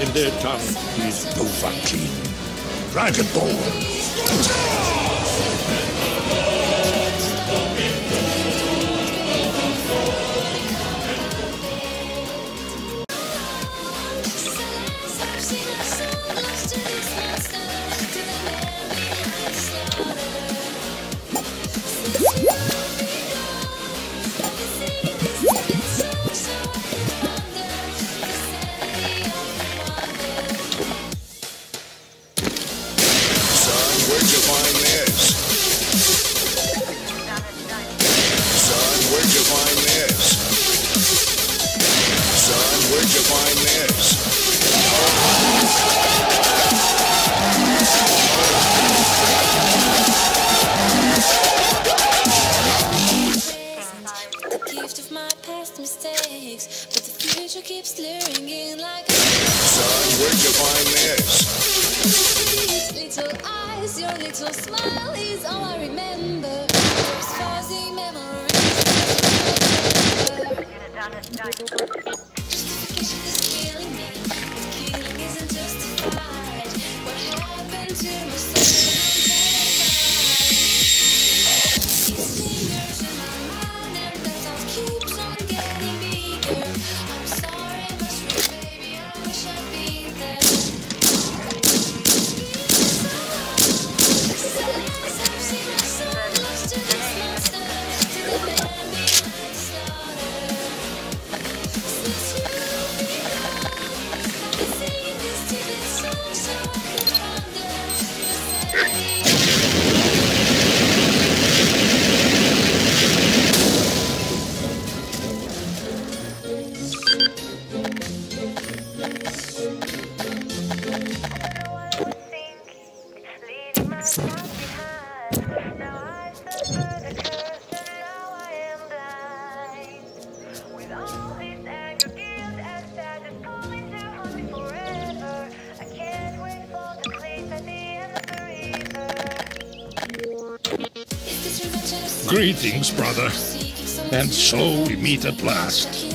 In their tongue is Dovahkiin, Dragon Ball. Your smile is all I remember. Those fuzzy memories. Justification is killing me. The killing isn't justified. What happened to my soul? It's fingers in my mind, and the thought keeps on getting bigger. I'm sorry, but baby, I wish I'd be there. Greetings, brother, and so we meet at last.